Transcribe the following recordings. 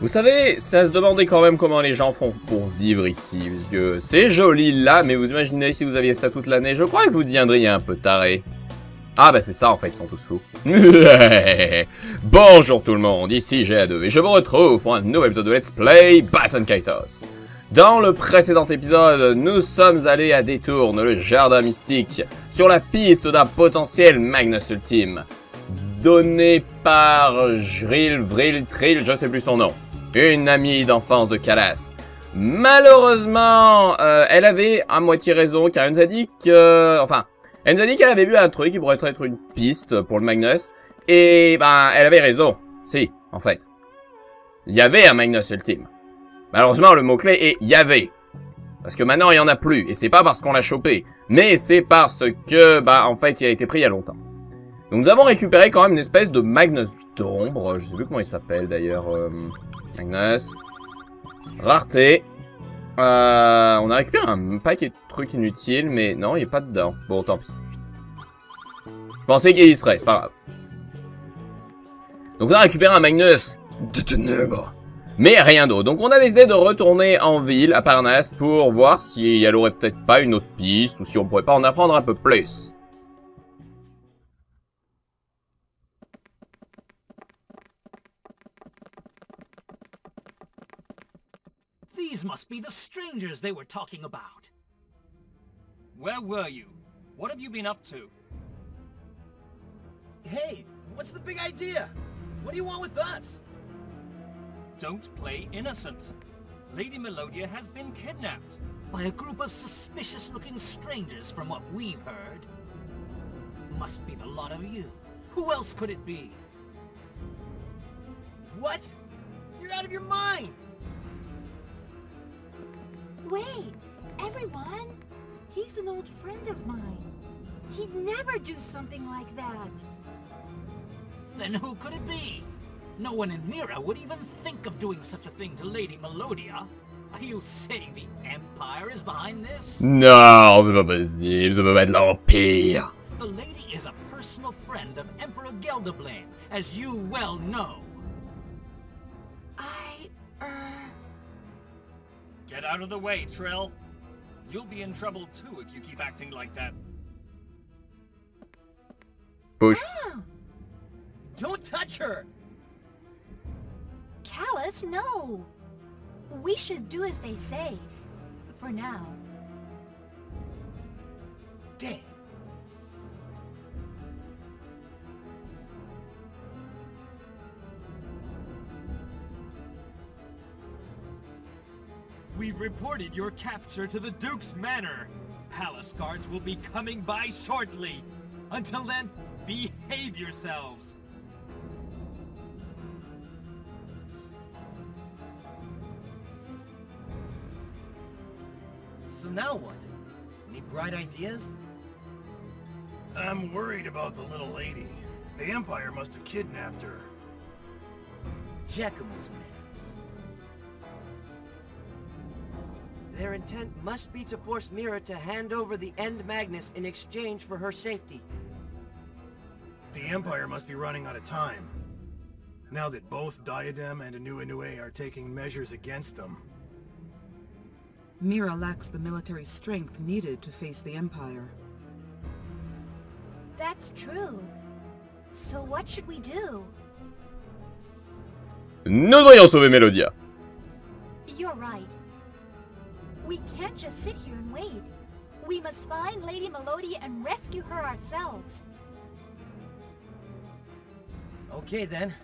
Vous savez, ça se demandait quand même comment les gens font pour vivre ici, parce que c'est joli là, mais vous imaginez si vous aviez ça toute l'année, je crois que vous deviendriez un peu taré. Ah bah c'est ça en fait, ils sont tous fous. Bonjour tout le monde, ici J.A.2 et je vous retrouve pour un nouvel épisode de Let's Play Baten Kaitos. Dans le précédent épisode, nous sommes allés à Détourne, le jardin mystique, sur la piste d'un potentiel Magnus Ultime, donné par Jril, Vril, Tril, je sais plus son nom, une amie d'enfance de Kalas. Malheureusement, elle avait à moitié raison car elle nous a dit que... Enfin... Elle nous a dit qu'elle avait vu un truc qui pourrait être une piste pour le Magnus. Et ben, elle avait raison. Si, en fait. Il y avait un Magnus Ultime. Malheureusement, le mot-clé est « y avait ». Parce que maintenant, il n'y en a plus. Et c'est pas parce qu'on l'a chopé. Mais c'est parce que, bah, en fait, il a été pris il y a longtemps. Donc, nous avons récupéré quand même une espèce de Magnus d'ombre. Je sais plus comment il s'appelle, d'ailleurs. Magnus. Rareté. On a récupéré un paquet de trucs inutiles, mais non, il est pas dedans. Bon, tant pis. Je pensais qu'il y serait, c'est pas grave. Donc on a récupéré un Magnus de ténèbres, mais rien d'autre. Donc on a décidé de retourner en ville, à Parnasse, pour voir si elle aurait peut-être pas une autre piste, ou si on pourrait pas en apprendre un peu plus. These must be the strangers they were talking about. Where were you? What have you been up to? Hey, what's the big idea? What do you want with us? Don't play innocent. Lady Melodia has been kidnapped by a group of suspicious-looking strangers from what we've heard. Must be the lot of you. Who else could it be? What? You're out of your mind! Wait, everyone! He's an old friend of mine. He'd never do something like that. Then who could it be? No one in Mira would even think of doing such a thing to Lady Melodia. Are you saying the Empire is behind this? Non, c'est pas possible, ça peut pas être l'Empire. The lady is a personal friend of Emperor Gelbeblane, as you well know. Get out of the way, Trill. You'll be in trouble too if you keep acting like that. Push. Ah. Don't touch her. Kalas, no. We should do as they say. For now. Damn. We've reported your capture to the Duke's Manor. Palace guards will be coming by shortly. Until then, behave yourselves. So now what? Any bright ideas? I'm worried about the little lady. The Empire must have kidnapped her. Giacomo's men. Their intent must be to force Mira to hand over the End Magnus in exchange for her safety. The Empire must be running out of time. Now that both Diadem and Anue are taking measures against them. Mira lacks the military strength needed to face the Empire. That's true. So what should we do? Nous devrions sauver Melodia. You're right. We can't just sit here and wait. We must find Lady Melodia and rescue her ourselves. Okay then.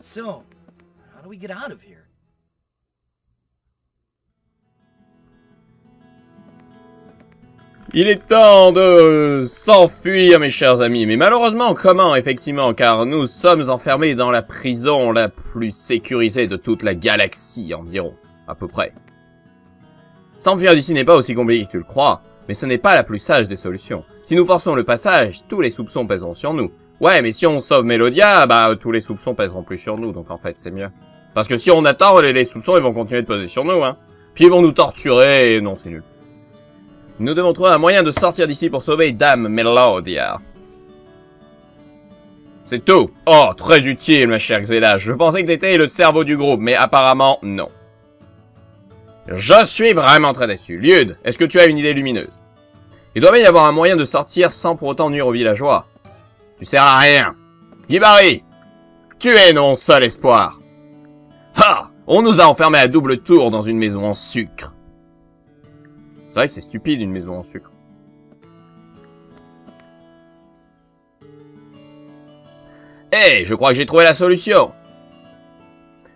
So, how do we get out of here? Il est temps de s'enfuir, mes chers amis. Mais malheureusement, comment, effectivement, car nous sommes enfermés dans la prison la plus sécurisée de toute la galaxie, environ, à peu près. S'enfuir d'ici n'est pas aussi compliqué que tu le crois, mais ce n'est pas la plus sage des solutions. Si nous forçons le passage, tous les soupçons pèseront sur nous. Ouais, mais si on sauve Melodia, bah tous les soupçons pèseront plus sur nous, donc en fait c'est mieux. Parce que si on attend, les soupçons ils vont continuer de peser sur nous, hein. Puis ils vont nous torturer, et non c'est nul. Nous devons trouver un moyen de sortir d'ici pour sauver Dame Melodia. C'est tout. Oh, très utile, ma chère Xéla. Je pensais que t'étais le cerveau du groupe, mais apparemment, non. Je suis vraiment très déçu. Lyude, est-ce que tu as une idée lumineuse? Il doit bien y avoir un moyen de sortir sans pour autant nuire aux villageois. Tu sers à rien. Gibari, tu es mon seul espoir. Ha! On nous a enfermés à double tour dans une maison en sucre. C'est vrai que c'est stupide, une maison en sucre. Hey, je crois que j'ai trouvé la solution.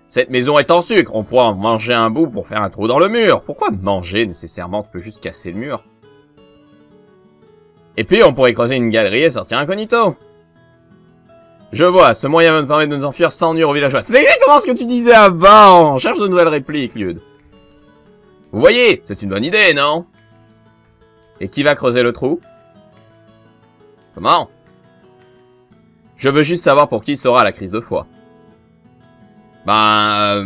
Cette maison est en sucre, on pourra en manger un bout pour faire un trou dans le mur. Pourquoi manger nécessairement? Tu peux juste casser le mur. Et puis on pourrait creuser une galerie et sortir incognito. Je vois, ce moyen va nous permettre de nous enfuir sans nuire aux villageois. C'est exactement ce que tu disais avant. On cherche de nouvelles répliques, Lyude. Vous voyez, c'est une bonne idée, non? Et qui va creuser le trou? Comment? Je veux juste savoir pour qui sera la crise de foi. Pas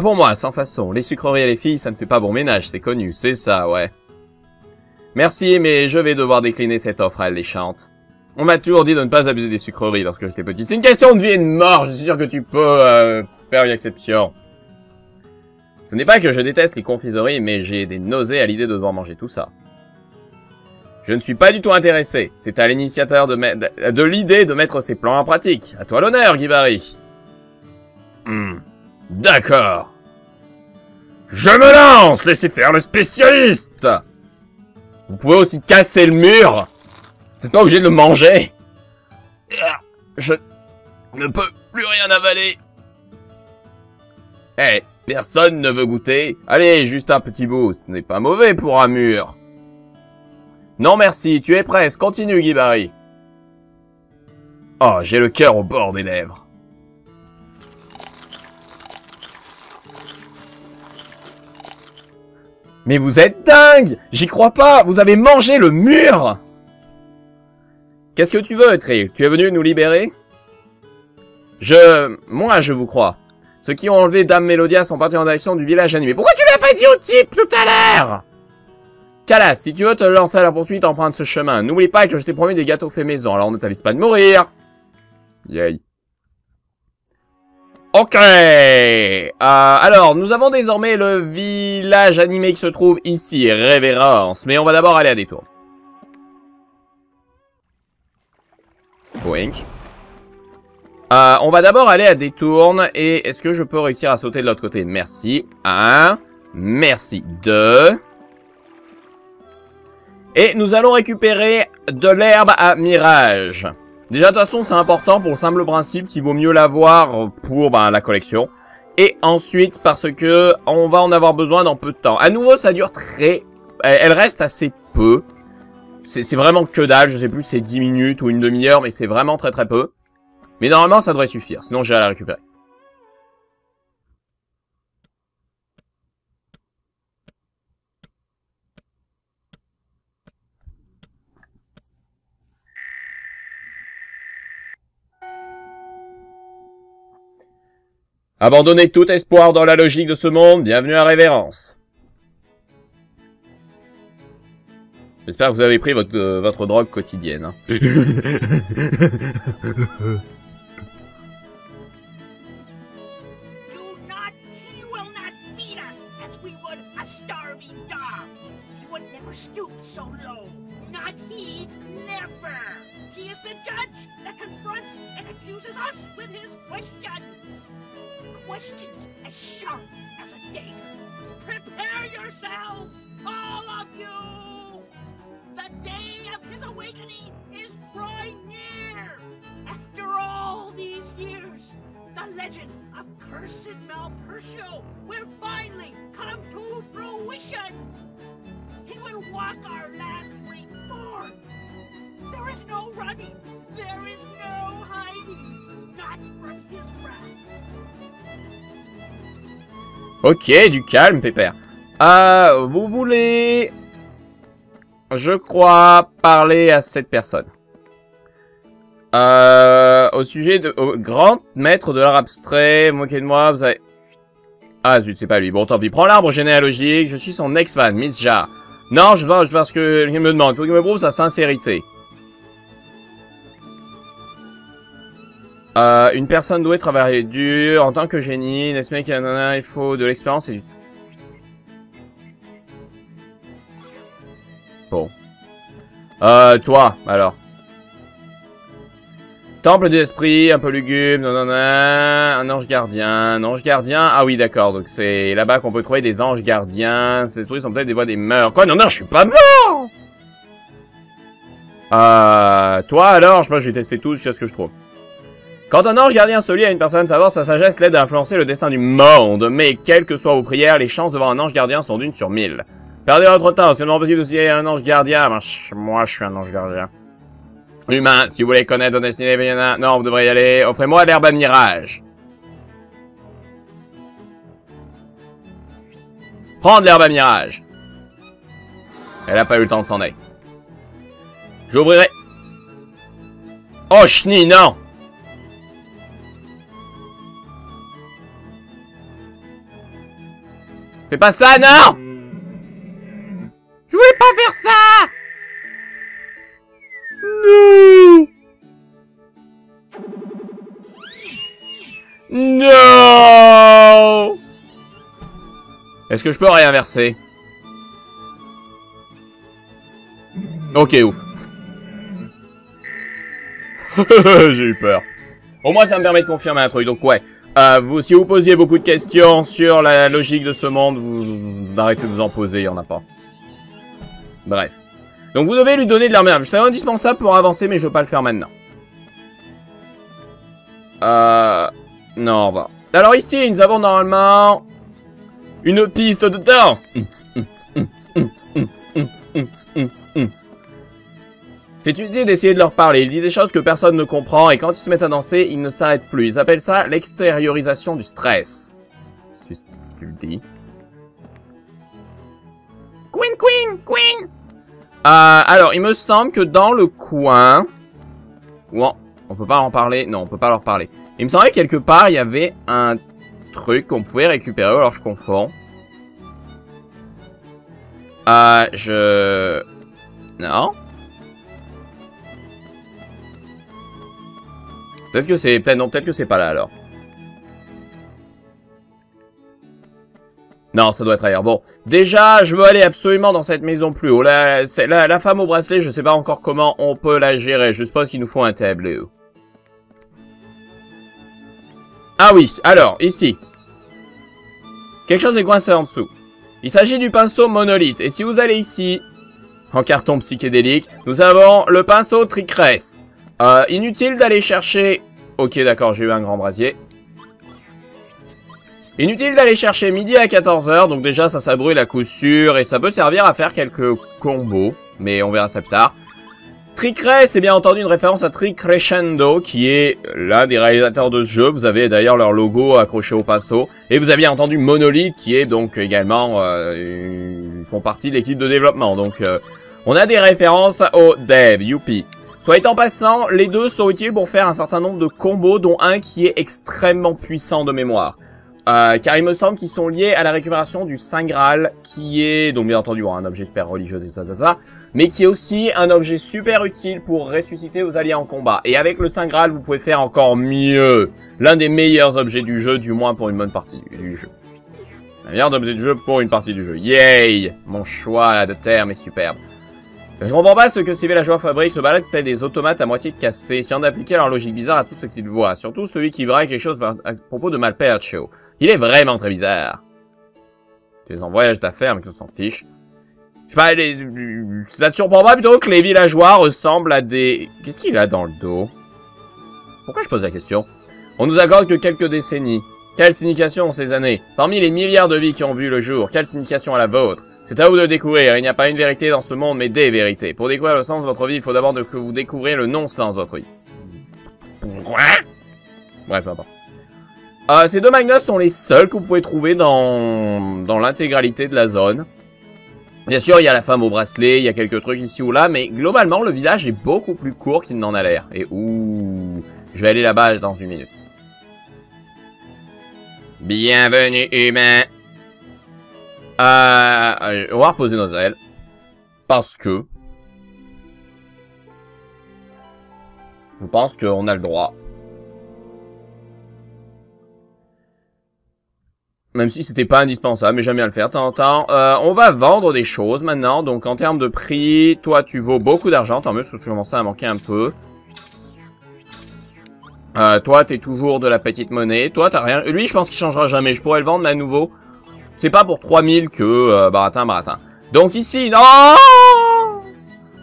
pour moi, sans façon. Les sucreries et les filles, ça ne fait pas bon ménage, c'est connu. C'est ça, ouais. Merci, mais je vais devoir décliner cette offre alléchante. On m'a toujours dit de ne pas abuser des sucreries lorsque j'étais petit. C'est une question de vie et de mort, je suis sûr que tu peux faire une exception. Ce n'est pas que je déteste les confiseries, mais j'ai des nausées à l'idée de devoir manger tout ça. Je ne suis pas du tout intéressé. C'est à l'initiateur de l'idée de mettre ses plans en pratique. À toi l'honneur, Gibari. D'accord. Je me lance. Laissez faire le spécialiste. Vous pouvez aussi casser le mur. C'est pas obligé de le manger. Je ne peux plus rien avaler. Eh, personne ne veut goûter. Allez, juste un petit bout. Ce n'est pas mauvais pour un mur. Non merci, tu es presque, continue Gibari. Oh, j'ai le cœur au bord des lèvres. Mais vous êtes dingue! J'y crois pas, vous avez mangé le mur! Qu'est-ce que tu veux, Tril? Tu es venu nous libérer? Moi, je vous crois. Ceux qui ont enlevé Dame Melodia sont partis en direction du village animé. Pourquoi tu l'as pas dit au type tout à l'heure? Kalas, si tu veux te lancer à la poursuite, emprunte ce chemin. N'oublie pas que je t'ai promis des gâteaux faits maison, alors on ne t'avise pas de mourir. Yay. Ok. Alors, nous avons désormais le village animé qui se trouve ici, révérence. Mais on va d'abord aller à Détourne. Boink. On va d'abord aller à Détourne. Et est-ce que je peux réussir à sauter de l'autre côté? Merci. Un. Merci. Deux. Et nous allons récupérer de l'herbe à mirage. Déjà, de toute façon, c'est important pour le simple principe qu'il vaut mieux l'avoir pour la collection. Et ensuite, parce que on va en avoir besoin dans peu de temps. À nouveau, ça dure très... Elle reste assez peu. C'est vraiment que dalle, je sais plus si c'est 10 minutes ou une demi-heure, mais c'est vraiment très très peu. Mais normalement, ça devrait suffire, sinon j'ai à la récupérer. Abandonnez tout espoir dans la logique de ce monde, bienvenue à Révérence. J'espère que vous avez pris votre drogue quotidienne. Hein. Ok, du calme, pépère. Vous voulez... Je crois parler à cette personne. Au sujet de... Au grand maître de l'art abstrait, moquez-moi, vous avez... Ah zut, c'est pas lui. Bon, tant pis. Prends l'arbre généalogique, je suis son ex-fan, Miss J.A. Non, je pense que... Il me demande, il faut qu'il me prouve sa sincérité. Une personne douée travaille dur en tant que génie. N'est-ce pas qu'il faut de l'expérience et du... Bon. Toi, alors. Temple des esprits, un peu lugubre, nanana, un ange gardien, Ah oui, d'accord, donc c'est là-bas qu'on peut trouver des anges gardiens. Ces trucs sont peut-être des voies des mœurs. Quoi? Non, non, je suis pas mort. Toi alors, je pense que je vais tester tout jusqu'à ce que je trouve. Quand un ange gardien se lie à une personne, savoir sa sagesse l'aide à influencer le destin du monde. Mais quelles que soient vos prières, les chances de voir un ange gardien sont d'1 sur 1000. Perdez votre temps, c'est non possible de se lier à un ange gardien. Moi, je suis un ange gardien. Humain, si vous voulez connaître votre destinée, non, vous devrez y aller. Offrez-moi l'herbe à mirage. Prendre l'herbe à mirage. Elle a pas eu le temps de s'en aller. J'ouvrirai. Oh, chenille, non! Fais pas ça, non! Je voulais pas faire ça! Non! Non! Est-ce que je peux réinverser? Ok, ouf. J'ai eu peur. Au moins, ça me permet de confirmer un truc, donc ouais. Si vous posiez beaucoup de questions sur la logique de ce monde, vous arrêtez de vous en poser, il n'y en a pas. Bref. Donc vous devez lui donner de l'armure. C'est indispensable pour avancer, mais je veux pas le faire maintenant. Non, au revoir. Alors ici, nous avons normalement... une piste de danse. C'est une idée d'essayer de leur parler. Ils disent des choses que personne ne comprend, et quand ils se mettent à danser, ils ne s'arrêtent plus. Ils appellent ça l'extériorisation du stress. Si tu le dis. Queen, queen, queen. Alors, il me semble que dans le coin... Bon, on peut pas en parler. Non, on peut pas leur parler. Il me semblait que quelque part, il y avait un truc qu'on pouvait récupérer. Alors, je confonds. Non. Peut-être que c'est... Peut-être non, peut-être que c'est pas là, alors. Non, ça doit être ailleurs. Bon, déjà, je veux aller absolument dans cette maison plus haut. Là, c'est la femme au bracelet, je sais pas encore comment on peut la gérer. Je suppose qu'il nous faut un tableau. Ah oui, alors, ici. Quelque chose est coincé en dessous. Il s'agit du pinceau monolithe. Et si vous allez ici, en carton psychédélique, nous avons le pinceau Tricrescendo. Inutile d'aller chercher... Ok, d'accord, j'ai eu un grand brasier. Inutile d'aller chercher midi à 14h, donc déjà ça, ça brûle à coup sûr, et ça peut servir à faire quelques combos, mais on verra ça plus tard. Tricret, c'est bien entendu une référence à Tricrescendo, qui est l'un des réalisateurs de ce jeu. Vous avez d'ailleurs leur logo accroché au pinceau. Et vous avez bien entendu Monolith, qui est donc également... ils font partie de l'équipe de développement, donc... on a des références aux devs, youpi. Soit étant passant, les deux sont utiles pour faire un certain nombre de combos, dont un qui est extrêmement puissant de mémoire. Car il me semble qu'ils sont liés à la récupération du Saint Graal, qui est donc bien entendu un objet super religieux, mais qui est aussi un objet super utile pour ressusciter vos alliés en combat. Et avec le Saint Graal, vous pouvez faire encore mieux. L'un des meilleurs objets du jeu, du moins pour une bonne partie du jeu. Un meilleur objet du jeu pour une partie du jeu. Yay! Mon choix de terme est superbe. Je comprends pas ce que ces villageois fabriquent, se baladent tels des automates à moitié cassés, si on appliquait leur logique bizarre à tout ce qu'ils voient, surtout celui qui braille quelque chose à propos de Malpert. Il est vraiment très bizarre. Ils en voyagent d'affaires, mais qu'ils s'en fichent. Je sais pas, ça te surprend pas plutôt que les villageois ressemblent à des... Qu'est-ce qu'il a dans le dos? Pourquoi je pose la question? On nous accorde que quelques décennies. Quelle signification ces années? Parmi les milliards de vies qui ont vu le jour, quelle signification à la vôtre? C'est à vous de découvrir, il n'y a pas une vérité dans ce monde, mais des vérités. Pour découvrir le sens de votre vie, il faut d'abord que vous découvriez le non-sens d'autrui. Quoi? Bref, peu importe. Ces deux Magnus sont les seuls que vous pouvez trouver dans l'intégralité de la zone. Bien sûr, il y a la femme au bracelet, il y a quelques trucs ici ou là, mais globalement, le village est beaucoup plus court qu'il n'en a l'air. Et ouh, je vais aller là-bas dans 1 minute. Bienvenue, humain. On va reposer nos ailes. Parce que... je pense qu'on a le droit. Même si c'était pas indispensable, mais j'aime bien le faire de temps en temps. On va vendre des choses maintenant. Donc en termes de prix, toi tu vaux beaucoup d'argent. Tant mieux, parce que tu commences à manquer un peu. Toi t'es toujours de la petite monnaie. Toi t'as rien. Lui je pense qu'il changera jamais. Je pourrais le vendre mais à nouveau. C'est pas pour 3000 que baratin. Donc ici, oh,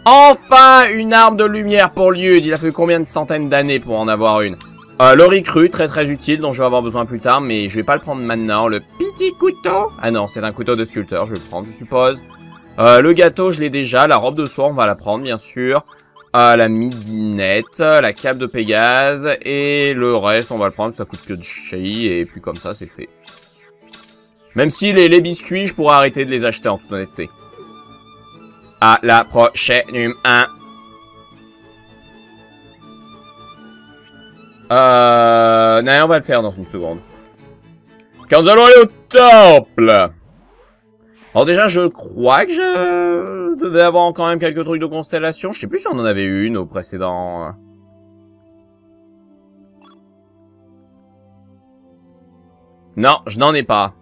enfin une arme de lumière pour Lyude. Il a fait combien de centaines d'années pour en avoir une? L'ori cru, très très utile, dont je vais avoir besoin plus tard, mais je vais pas le prendre maintenant. Le petit couteau. Ah non, c'est un couteau de sculpteur, je vais le prendre, je suppose. Le gâteau, je l'ai déjà. La robe de soie, on va la prendre, bien sûr. La midinette, la cape de Pégase, et le reste, on va le prendre, ça coûte que de chi, et puis comme ça, c'est fait. Même si les biscuits, je pourrais arrêter de les acheter, en toute honnêteté. À la prochaine 1. Non, on va le faire dans une seconde. Quand nous allons aller au temple. Alors déjà, je crois que je devais avoir quand même quelques trucs de constellation. Je sais plus si on en avait une au précédent. Non, je n'en ai pas.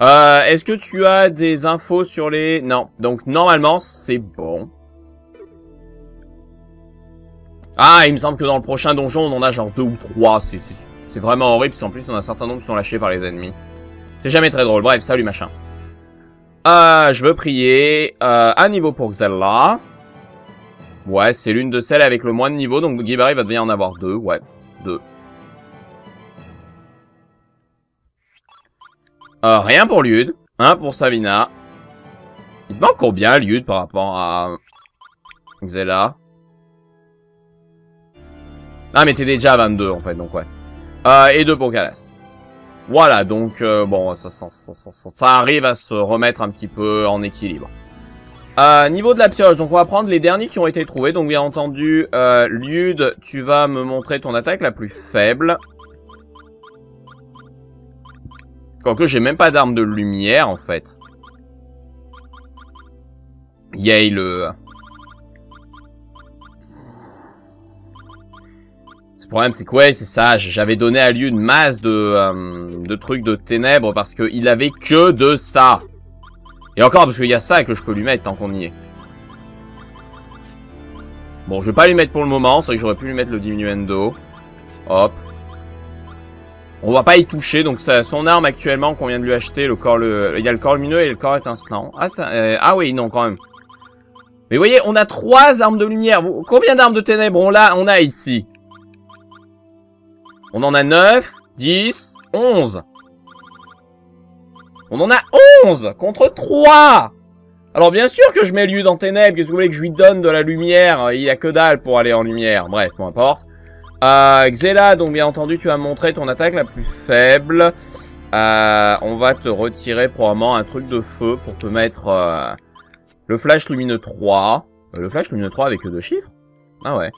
Est-ce que tu as des infos sur les... Non, donc normalement, c'est bon. Ah, il me semble que dans le prochain donjon, on en a genre 2 ou 3. C'est vraiment horrible, parce qu'en plus, on a un certain nombre qui sont lâchés par les ennemis. C'est jamais très drôle. Bref, salut, machin. Je veux prier. Un niveau pour Xéla. Ouais, c'est l'une de celles avec le moins de niveau, donc Gibari va devenir en avoir 2. Ouais, 2. Rien pour Lyude. 1 pour Savina. Il te manque combien, Lyude, par rapport à Xéla? Ah mais t'es déjà à 22 en fait, donc ouais. Et 2 pour Kalas. Voilà, donc bon, ça arrive à se remettre un petit peu en équilibre. Niveau de la pioche, donc on va prendre les derniers qui ont été trouvés. Donc bien entendu, Lyude, tu vas me montrer ton attaque la plus faible. Quoique j'ai même pas d'arme de lumière en fait. Yay le... Le problème c'est que ouais c'est ça, j'avais donné à lui une masse de trucs de ténèbres parce qu'il avait que de ça. Et encore parce qu'il y a ça que je peux lui mettre tant qu'on y est. Bon je vais pas lui mettre pour le moment, c'est vrai que j'aurais pu lui mettre le diminuendo. Hop. On va pas y toucher, donc ça, son arme actuellement qu'on vient de lui acheter, le corps, il y a le corps lumineux et le corps étincelant. Ah, ça, ah oui non quand même. Mais vous voyez on a 3 armes de lumière, combien d'armes de ténèbres on a ici? On en a 9, 10, 11. On en a 11 contre 3. Alors bien sûr que je mets Lyude en ténèbres. Qu'est-ce que vous voulez que je lui donne de la lumière? Il a que dalle pour aller en lumière. Bref, peu importe. Xéla, donc bien entendu, tu as montré ton attaque la plus faible. On va te retirer probablement un truc de feu pour te mettre le flash lumineux 3. Le flash lumineux 3 avec que 2 chiffres? Ah ouais.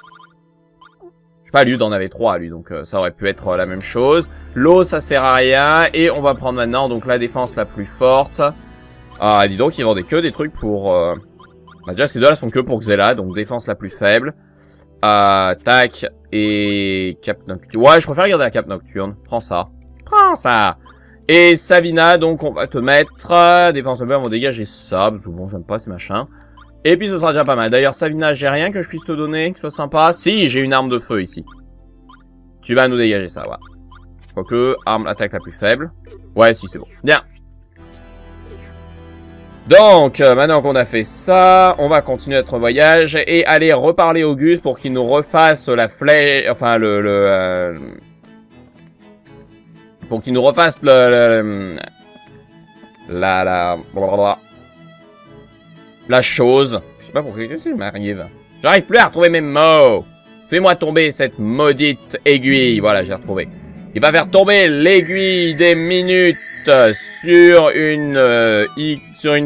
Je sais pas, Lyude en avait 3 lui, donc ça aurait pu être la même chose. L'eau, ça sert à rien. Et on va prendre maintenant donc la défense la plus forte. Ah, dis donc, ils vendaient que des trucs pour... Bah, déjà, ces deux-là sont que pour Xéla, donc défense la plus faible. Tac, et Cap Nocturne. Ouais, je préfère garder la Cap Nocturne. Prends ça. Prends ça. Et Savina, donc on va te mettre... défense la plus faible, on va dégager ça, parce que bon, j'aime pas ces machins. Et puis ce sera déjà pas mal. D'ailleurs, Savina, j'ai rien que je puisse te donner, que ce soit sympa. Si, j'ai une arme de feu ici. Tu vas nous dégager ça, voilà. Quoique, arme, attaque la plus faible. Ouais, si, c'est bon. Bien. Donc, maintenant qu'on a fait ça, on va continuer notre voyage et aller reparler à Auguste pour qu'il nous refasse la flèche... Enfin, pour qu'il nous refasse la chose. Je sais pas pourquoi qu'est-ce qui m'arrive. J'arrive plus à retrouver mes mots. Fais-moi tomber cette maudite aiguille. Voilà, j'ai retrouvé. Il va faire tomber l'aiguille des minutes sur une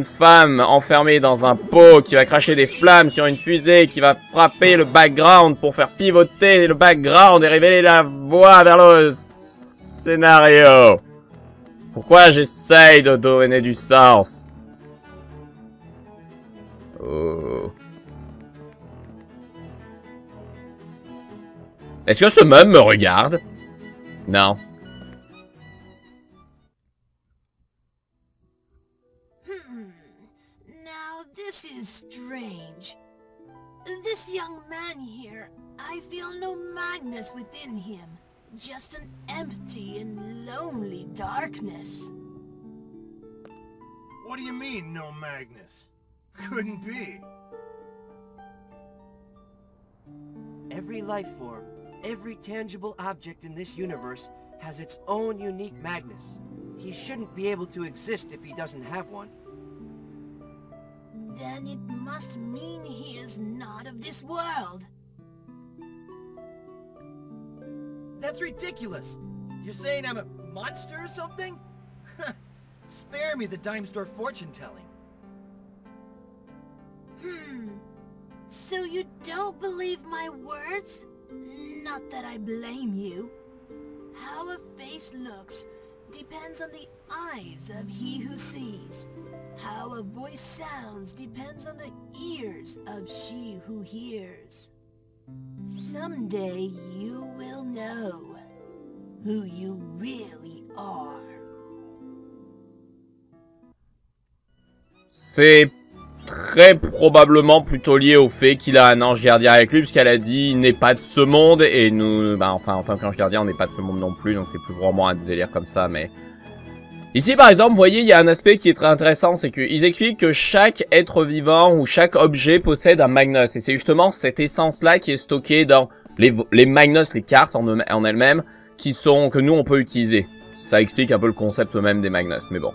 femme enfermée dans un pot qui va cracher des flammes sur une fusée qui va frapper le background pour faire pivoter le background et révéler la voie vers le scénario. Pourquoi j'essaye de donner du sens? Oh. Est-ce que ce mum me regarde? Non. here, I feel no Magnus within him. Just an empty and lonely darkness. What do you mean, no Magnus? Couldn't be. Every life form, every tangible object in this universe has its own unique Magnus. He shouldn't be able to exist if he doesn't have one. Then it must mean he is not of this world. That's ridiculous! You're saying I'm a monster or something? Spare me the dime store fortune telling. So you don't believe my words? Not that I blame you. How a face looks depends on the eyes of he who sees. How a voice sounds depends on the ears of she who hears. Someday you will know who you really are. C'est très probablement plutôt lié au fait qu'il a un ange gardien avec lui, puisqu'elle a dit il n'est pas de ce monde, et nous, bah enfin en tant qu'ange gardien on n'est pas de ce monde non plus, donc c'est plus vraiment un délire comme ça, mais... Ici par exemple, vous voyez, il y a un aspect qui est très intéressant, c'est qu'ils expliquent que chaque être vivant ou chaque objet possède un Magnus, et c'est justement cette essence-là qui est stockée dans les Magnus, les cartes en elles-mêmes, que nous on peut utiliser. Ça explique un peu le concept même des Magnus, mais bon.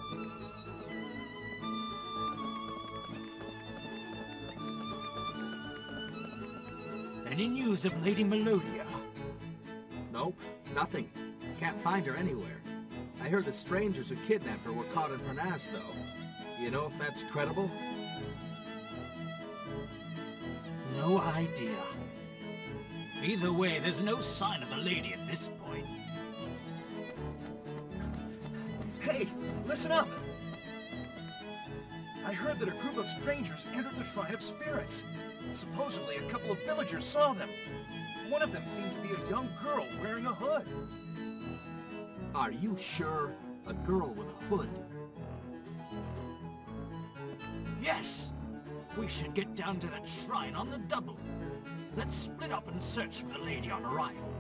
Any news of Lady Melodia? Nope, nothing. Can't find her anywhere. I heard the strangers who kidnapped her were caught in Parnasse, though. You know if that's credible? No idea. Either way, there's no sign of the lady at this point. Hey, listen up! I heard that a group of strangers entered the Shrine of Spirits. Supposedly, a couple of villagers saw them. One of them seemed to be a young girl wearing a hood. Are you sure? A girl with a hood? Yes! We should get down to that shrine on the double. Let's split up and search for the lady on arrival.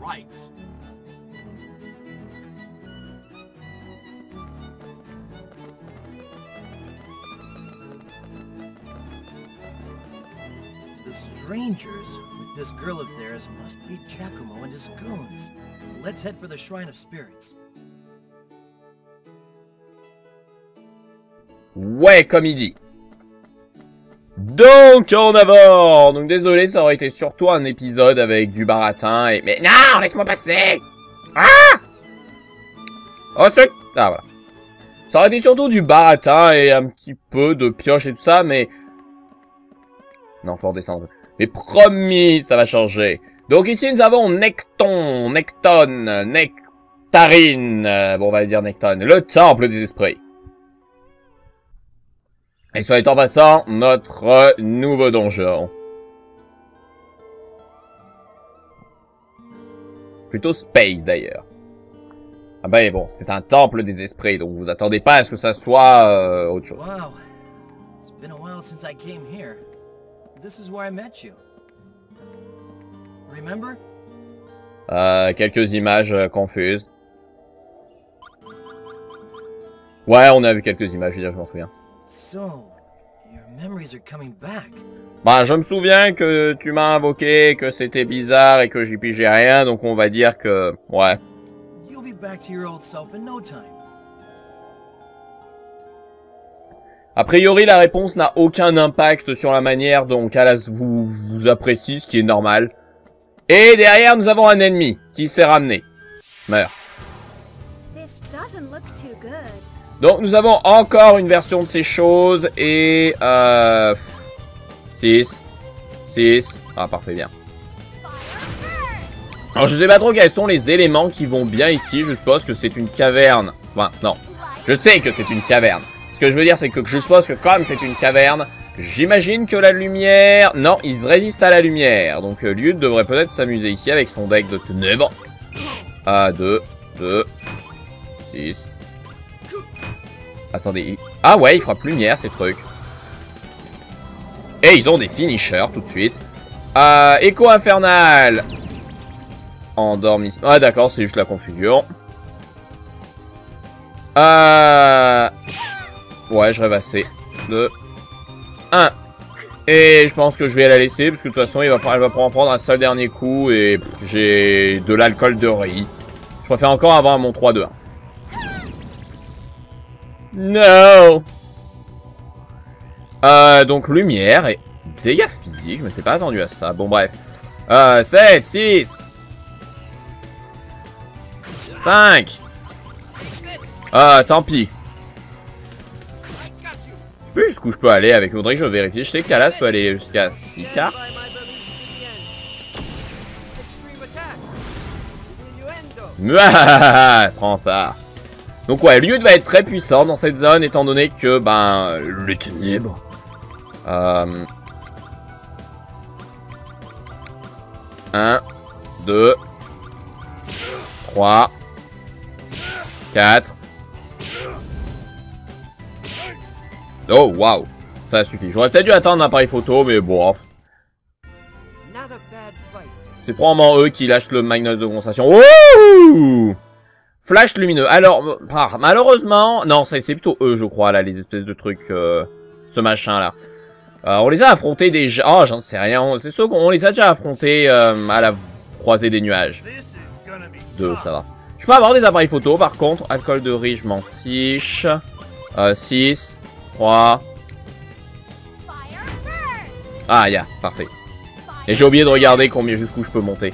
Right. The strangers with this girl of theirs must be Giacomo and his goons. Let's head for the Shrine of Spirits. Ouais, comme il dit. Donc, on avance. Donc, désolé, ça aurait été surtout un épisode avec du baratin et... Mais non, laisse-moi passer. Ah, ah, voilà. Ça aurait été surtout du baratin et un petit peu de pioche et tout ça, mais... Non, faut redescendre. Mais promis, ça va changer. Donc ici nous avons Nekton, Nekton, Nectarine, bon on va dire Nekton, le temple des esprits. Et soit en passant, notre nouveau donjon. Plutôt space d'ailleurs. Ah ben bon, c'est un temple des esprits, donc vous attendez pas à ce que ça soit autre chose. Wow, it's been a while since I came here. This is where I met you. Remember? Quelques images confuses. Ouais, on a vu quelques images, je m'en souviens. Bah, je me souviens que tu m'as invoqué, que c'était bizarre et que j'y pigeais rien, donc on va dire que... Ouais. A priori, la réponse n'a aucun impact sur la manière dont Kalas vous apprécie, ce qui est normal. Et derrière, nous avons un ennemi qui s'est ramené. Meurs. Donc, nous avons encore une version de ces choses et... 6. 6. Ah, parfait, bien. Alors, je sais pas trop quels sont les éléments qui vont bien ici. Je suppose que c'est une caverne. Enfin, non. Je sais que c'est une caverne. Ce que je veux dire, c'est que je suppose que comme c'est une caverne... J'imagine que la lumière... Non, il se résiste à la lumière. Donc Lyude devrait peut-être s'amuser ici avec son deck de ténèbres. 1, 2, 2, 6. Attendez. Ah ouais, il frappe lumière, ces trucs. Et ils ont des finishers tout de suite. Écho infernal. Endormissement. Ah d'accord, c'est juste la confusion. Ouais, je rêve assez. 2, 1. Et je pense que je vais la laisser, parce que de toute façon, elle va prendre un seul dernier coup, et j'ai de l'alcool de riz. Je préfère encore avoir mon 3-2-1. No. Donc lumière et dégâts physiques, je m'étais pas attendu à ça. Bon bref. 7, 6. 5. Tant pis. Je sais plus jusqu'où je peux aller avec Audrey, je vais vérifier. Je sais que Kalas peut aller jusqu'à 6 cartes. Prends ça. Donc ouais, Lyude va être très puissant dans cette zone, étant donné que, ben, les ténèbres. Un, deux, trois, quatre. Oh, waouh. Ça suffit. J'aurais peut-être dû attendre un appareil photo, mais bon. C'est probablement eux qui lâchent le Magnus de concentration. Ouh! Flash lumineux. Alors, malheureusement... Non, c'est plutôt eux, je crois, là, les espèces de trucs... ce machin-là. On les a affrontés déjà... Oh, j'en sais rien. C'est ceux qu'on les a déjà affrontés à la croisée des nuages. 2, ça va. Je peux avoir des appareils photo, par contre. Alcool de riz, je m'en fiche. 6... 3. Ah, yeah, parfait. Et j'ai oublié de regarder combien jusqu'où je peux monter.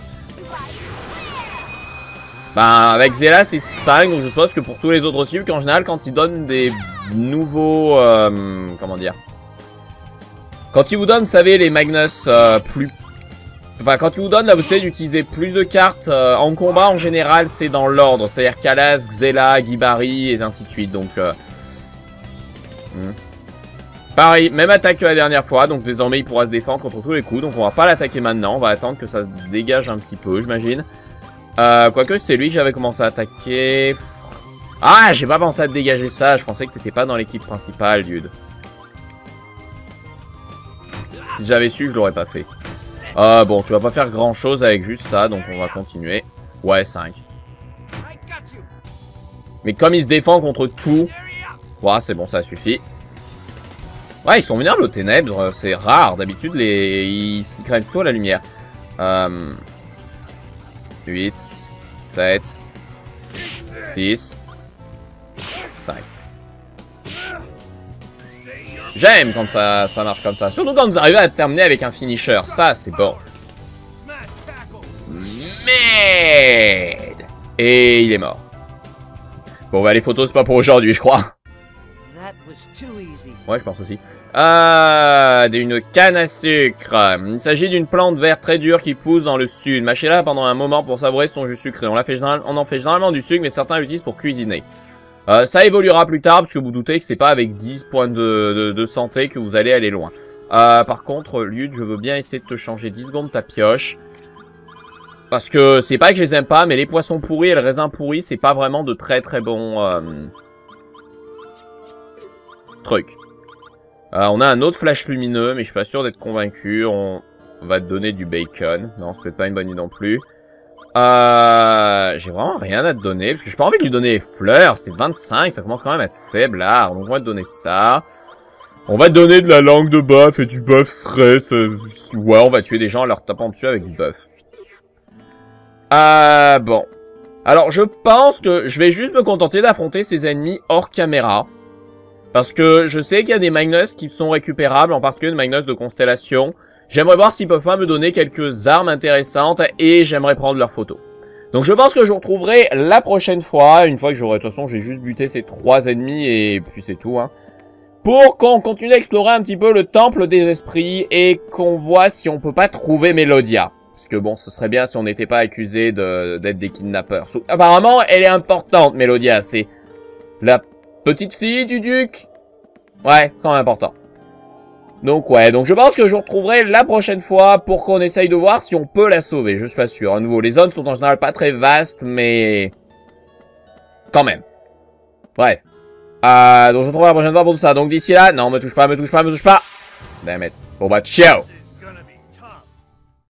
Ben, avec Xéla, c'est 5, donc je suppose que pour tous les autres aussi, qu'en général, quand ils donnent des nouveaux... comment dire? Quand ils vous donnent, vous savez, les Magnus plus... Enfin, quand ils vous donnent la possibilité d'utiliser plus de cartes en combat, en général, c'est dans l'ordre. C'est-à-dire Kalas, Xéla, Gibari, et ainsi de suite, donc... Pareil, même attaque que la dernière fois, donc désormais il pourra se défendre contre tous les coups, donc on va pas l'attaquer maintenant, on va attendre que ça se dégage un petit peu, j'imagine. Quoique c'est lui que j'avais commencé à attaquer. Ah, j'ai pas pensé à te dégager ça, je pensais que t'étais pas dans l'équipe principale, dude. Si j'avais su, je l'aurais pas fait. Bon, tu vas pas faire grand chose avec juste ça, donc on va continuer. Ouais, 5. Mais comme il se défend contre tout... Ouais, c'est bon, ça suffit. Ouais, ils sont vénères aux ténèbres, c'est rare. D'habitude, ils s'y craignent plutôt à la lumière. 8, 7, 6, 5. J'aime quand ça marche comme ça. Surtout quand vous arrivez à terminer avec un finisher. Ça, c'est bon. Merde. Et il est mort. Bon, bah les photos, c'est pas pour aujourd'hui, je crois. Ouais, je pense aussi. Une canne à sucre. Il s'agit d'une plante verte très dure qui pousse dans le sud. Mâchez-la pendant un moment pour savourer son jus sucré. On en fait généralement du sucre, mais certains l'utilisent pour cuisiner. Ça évoluera plus tard, parce que vous doutez que c'est pas avec 10 points de santé que vous allez aller loin. Par contre, Lyude, je veux bien essayer de te changer 10 secondes ta pioche. Parce que c'est pas que je les aime pas, mais les poissons pourris et le raisin pourri, c'est pas vraiment de très très bons... trucs. On a un autre flash lumineux, mais je suis pas sûr d'être convaincu. On va te donner du bacon. Non, c'est peut-être pas une bonne idée non plus. J'ai vraiment rien à te donner, parce que j'ai pas envie de lui donner les fleurs. C'est 25, ça commence quand même à être faible, là. Donc on va te donner ça. On va te donner de la langue de bœuf et du bœuf frais. Ouais, on va tuer des gens en leur tapant dessus avec du bœuf. Bon. Alors, je pense que je vais juste me contenter d'affronter ces ennemis hors caméra. Parce que je sais qu'il y a des Magnus qui sont récupérables, en particulier des Magnus de Constellation. J'aimerais voir s'ils peuvent pas me donner quelques armes intéressantes et j'aimerais prendre leurs photos. Donc je pense que je vous retrouverai la prochaine fois, une fois que j'aurai... De toute façon, j'ai juste buté ces 3 ennemis et puis c'est tout, hein. Pour qu'on continue d'explorer un petit peu le Temple des Esprits et qu'on voit si on peut pas trouver Melodia. Parce que bon, ce serait bien si on n'était pas accusé d'être des kidnappeurs. Apparemment, elle est importante, Melodia. C'est la... petite fille du duc. Ouais, quand même important. Donc ouais, donc je pense que je vous retrouverai la prochaine fois pour qu'on essaye de voir si on peut la sauver. Je suis pas sûr. À nouveau, les zones sont en général pas très vastes, mais... quand même. Bref. Donc je vous retrouverai la prochaine fois pour tout ça. Donc d'ici là, non, me touche pas, me touche pas, me touche pas. Damn it. Bon bah, ciao.